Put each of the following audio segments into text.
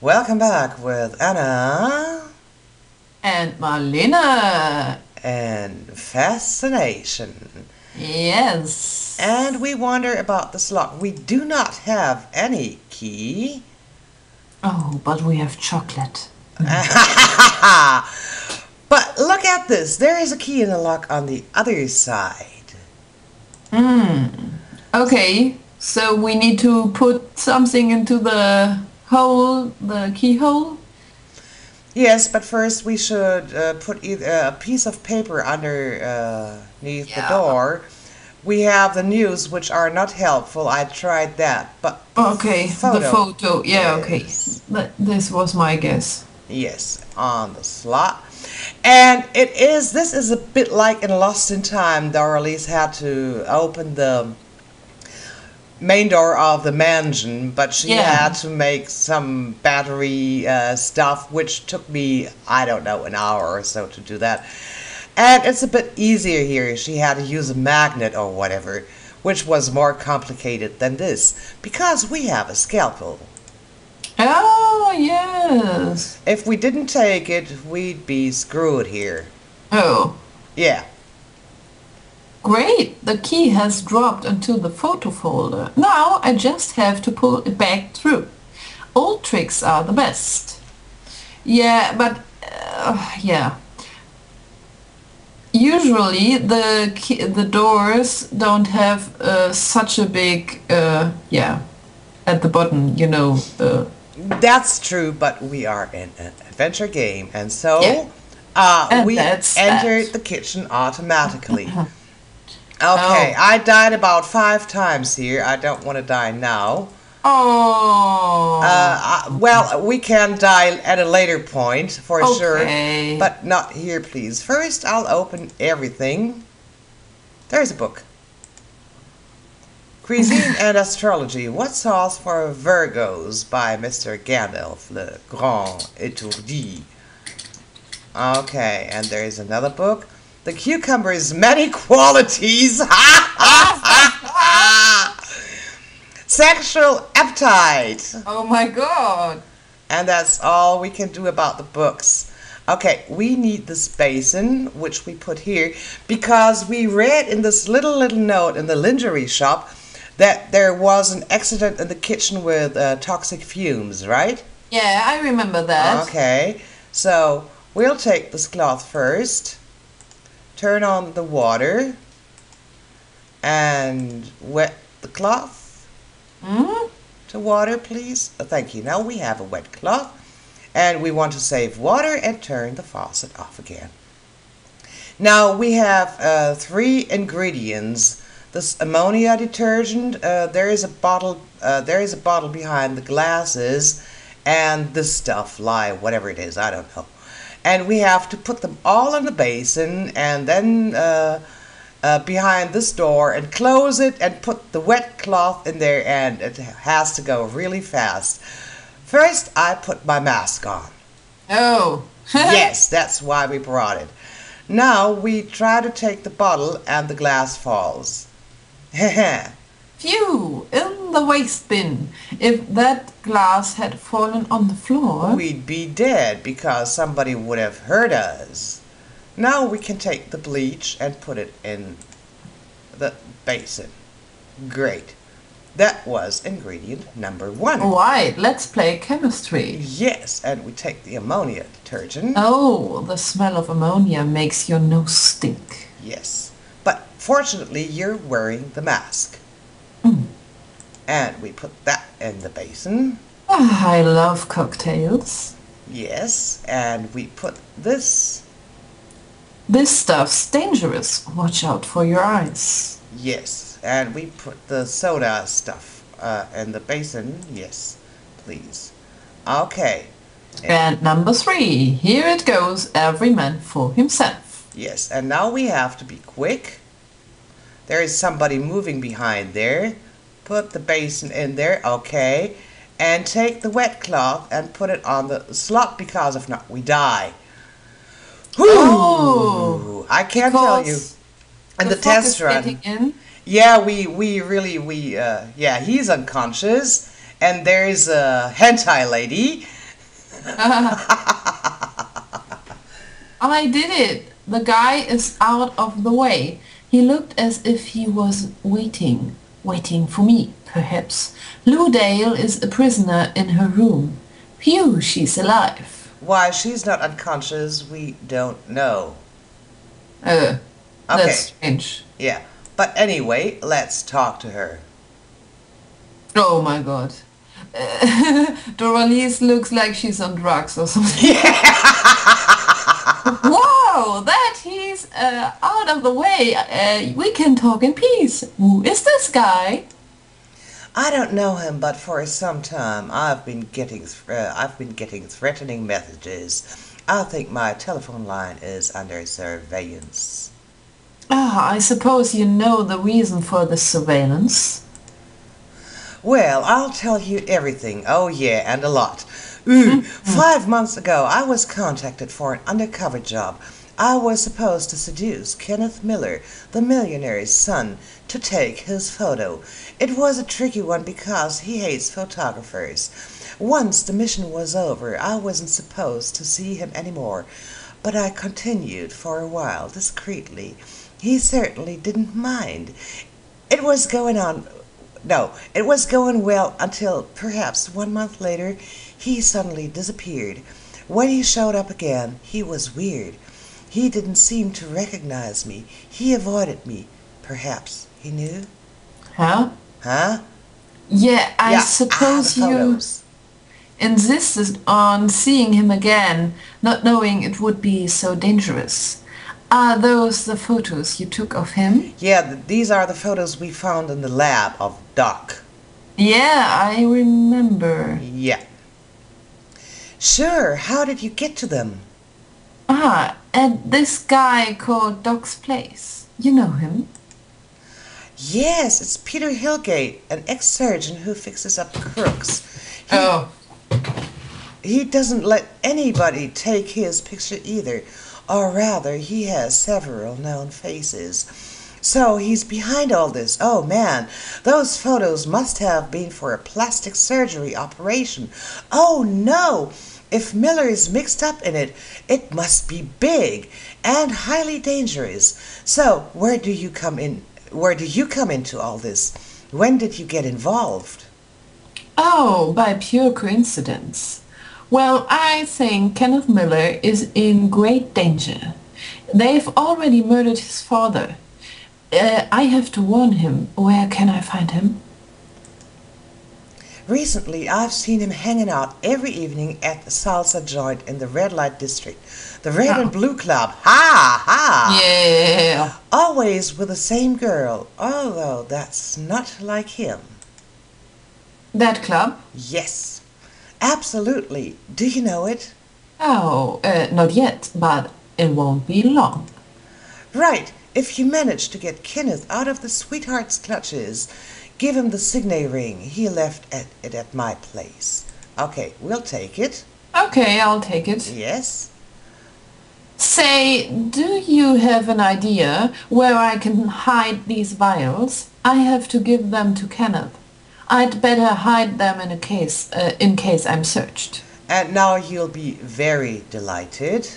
Welcome back with Anna and Marlena and Fascination. Yes. And we wonder about this lock. We do not have any key. Oh, but we have chocolate. But look at this. There is a key in the lock on the other side. Okay, so we need to put something into the hole, the keyhole? Yes, but first we should put a piece of paper underneath the door. We have the news, which are not helpful. I tried that, but... Okay, the photo. Yeah, okay. But this was my guess. Yes, on the slot. And it is, this is a bit like in Lost in Time. Doralice had to open the main door of the mansion, but she had to make some battery stuff, which took me, I don't know, an hour or so to do that. And it's a bit easier here. She had to use a magnet or whatever, which was more complicated than this, because we have a scalpel. Oh, yes. If we didn't take it, we'd be screwed here. Oh. Yeah. Great. The key has dropped into the photo folder. Now I just have to pull it back through. Old tricks are the best. Yeah, but... yeah. Usually the doors don't have such a big... at the bottom, you know... That's true, but we are in an adventure game, and so we entered the kitchen automatically. Okay, I died about 5 times here. I don't want to die now. Oh. Well, we can die at a later point, for sure, but not here, please. First, I'll open everything. There's a book. Cuisine and Astrology, What Sauce for Virgos by Mr. Gandalf Le Grand Étourdi. Okay, and there's another book. The Cucumber's Many Qualities. Sexual Appetite. Oh my god. And that's all we can do about the books. Okay, we need this basin, which we put here, because we read in this little note in the lingerie shop that there was an accident in the kitchen with toxic fumes, right? Yeah, I remember that. Okay, so we'll take this cloth first, turn on the water, and wet the cloth to water, please. Oh, thank you. Now we have a wet cloth, and we want to save water and turn the faucet off again. Now we have 3 ingredients. This ammonia detergent, there is a bottle behind the glasses, and this stuff, lye, whatever it is, I don't know. And we have to put them all in the basin, and then behind this door, and close it, and put the wet cloth in there, and it has to go really fast. First, I put my mask on. Oh. Yes, that's why we brought it. Now we try to take the bottle, and the glass falls. Phew! In the waste bin. If that glass had fallen on the floor... We'd be dead, because somebody would have heard us. Now we can take the bleach and put it in the basin. Great. That was ingredient number 1. All right, let's play chemistry. Yes, and we take the ammonia detergent. Oh, the smell of ammonia makes your nose stink. Yes. But fortunately, you're wearing the mask. And we put that in the basin. Oh, I love cocktails. Yes, and we put this. This stuff's dangerous. Watch out for your eyes. Yes, and we put the soda stuff in the basin. Yes, please. Okay. And number 3. Here it goes. Every man for himself. Yes, and now we have to be quick. There is somebody moving behind there. Put the basin in there, okay. And take the wet cloth and put it on the slot, because if not, we die. Oh, I can't tell you. And the test run. Yeah, we really, he's unconscious. And there is a hentai lady. I did it. The guy is out of the way. He looked as if he was waiting. Waiting for me, perhaps. Lou Dale is a prisoner in her room. Phew, she's alive. Why she's not unconscious, we don't know. Okay. That's strange. Yeah. But anyway, let's talk to her. Oh my god. Doralice looks like she's on drugs or something. Yeah. Wow, that he's out of the way. We can talk in peace. Who is this guy? I don't know him, but for some time I've been getting threatening messages. I think my telephone line is under surveillance. Ah, I suppose you know the reason for the surveillance. Well, I'll tell you everything. Oh yeah, and a lot. Ooh, 5 months ago I was contacted for an undercover job. I was supposed to seduce Kenneth Miller, the millionaire's son, to take his photo. It was a tricky one because he hates photographers. Once the mission was over, I wasn't supposed to see him anymore, but I continued for a while, discreetly. He certainly didn't mind. It was going well until perhaps 1 month later he suddenly disappeared. When he showed up again, he was weird. He didn't seem to recognize me. He avoided me. Perhaps he knew? Huh? Yeah, I suppose you insisted on seeing him again, not knowing it would be so dangerous. Are those the photos you took of him? Yeah, these are the photos we found in the lab of Doc. Yeah, I remember. Yeah. Sure, how did you get to them? Ah, at this guy called Doc's place. You know him? Yes, it's Peter Hillgate, an ex-surgeon who fixes up crooks. He doesn't let anybody take his picture either. Or rather, he has several known faces. So he's behind all this. Oh man, those photos must have been for a plastic surgery operation. Oh no! If Miller is mixed up in it, it must be big and highly dangerous. So where do you come into all this? When did you get involved? Oh, by pure coincidence. Well, I think Kenneth Miller is in great danger. They've already murdered his father. I have to warn him. Where can I find him? Recently, I've seen him hanging out every evening at the Salsa Joint in the Red Light District. The Red and Blue Club. Ha! Ha! Yeah! Always with the same girl, although that's not like him. That club? Yes. Absolutely. Do you know it? Oh, not yet, but it won't be long. Right. If you manage to get Kenneth out of the sweetheart's clutches, give him the signet ring. He left it at my place. Okay, we'll take it. Okay, I'll take it. Yes. Say, do you have an idea where I can hide these vials? I have to give them to Kenneth. I'd better hide them in case I'm searched. And now you'll be very delighted.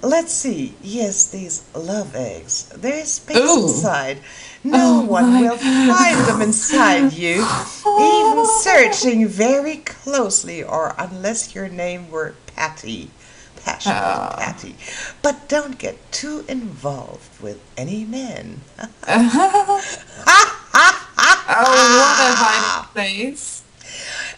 Let's see. Yes, these love eggs. There's space inside. No one will find them inside you, even searching very closely, or unless your name were Patty. Passionate Patty. But don't get too involved with any men. Oh, what a hiding place.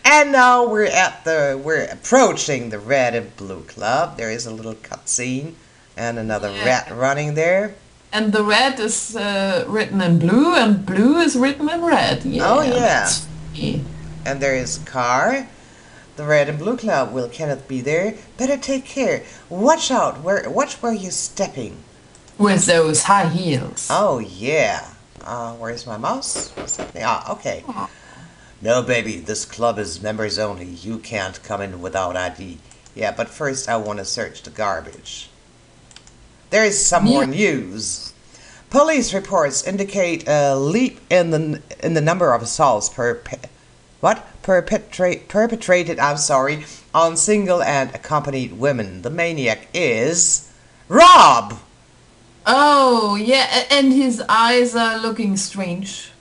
And now we're approaching the Red and Blue Club. There is a little cutscene and another rat running there. And the red is written in blue and blue is written in red. Yeah, oh yeah. And there is a car. The Red and Blue Club. Will Kenneth be there? Better take care. Watch out. Watch where you're stepping. With those high heels. Oh yeah. Where's my mouse? Okay. No, baby, this club is members only. You can't come in without ID. Yeah, but first I want to search the garbage. There is some more news. Police reports indicate a leap in the number of assaults per... but perpetrated, on single and accompanied women. The maniac is Rob! Oh, yeah, and his eyes are looking strange.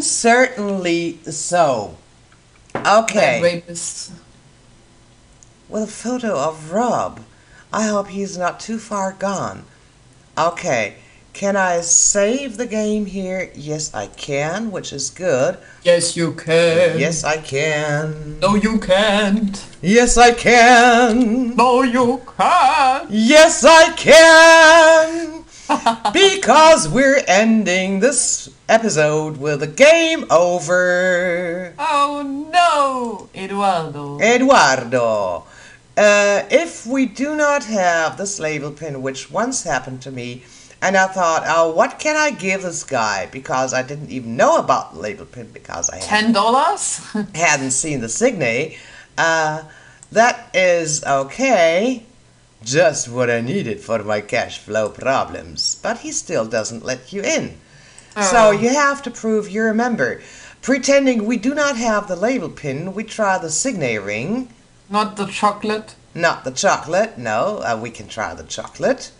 Certainly so. Okay. That rapist. With a photo of Rob. I hope he's not too far gone. Okay. Can I save the game here? Yes, I can, which is good. Yes, you can. Yes, I can. No, you can't. Yes, I can. No, you can't. Yes, I can. Because we're ending this episode with a game over. Oh, no. Eduardo. If we do not have this label pin, which once happened to me, and I thought, oh, what can I give this guy? Because I didn't even know about the label pin because I $10? Hadn't seen the signae. That is okay. Just what I needed for my cash flow problems. But he still doesn't let you in. So you have to prove you're a member. Pretending we do not have the label pin, we try the signae ring. Not the chocolate? Not the chocolate, no. We can try the chocolate.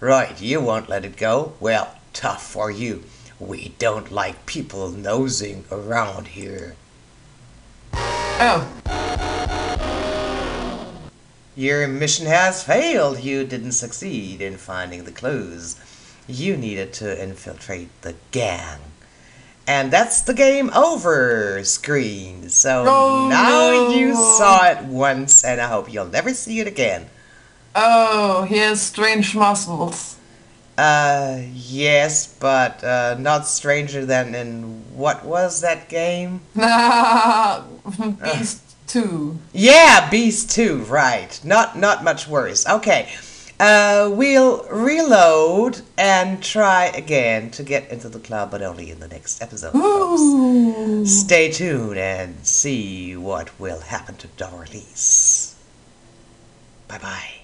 Right, you won't let it go. Well, tough for you. We don't like people nosing around here. Oh. Your mission has failed. You didn't succeed in finding the clues. You needed to infiltrate the gang. And that's the game over screen. So you saw it once, and I hope you'll never see it again. Oh, he has strange muscles. Yes, but not stranger than in what was that game? Beast 2. Yeah, Beast 2, right. Not much worse. Okay, we'll reload and try again to get into the club, but only in the next episode, folks. Stay tuned and see what will happen to Doralice. Bye-bye.